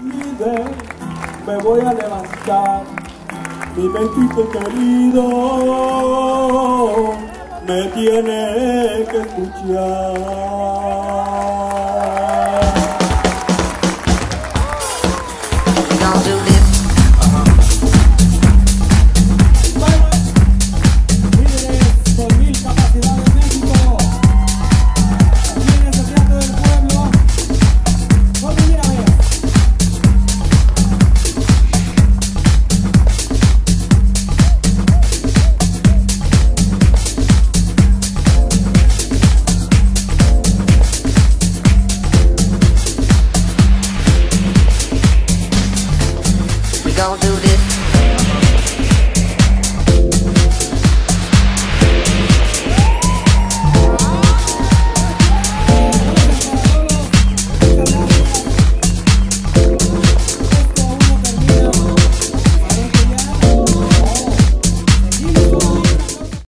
olvide, me voy a levantar, mi bendito querido me tiene que escuchar. Líderes con 1000 capacidades de México, aquí en este teatro del pueblo, por primera vez. We gon' do this.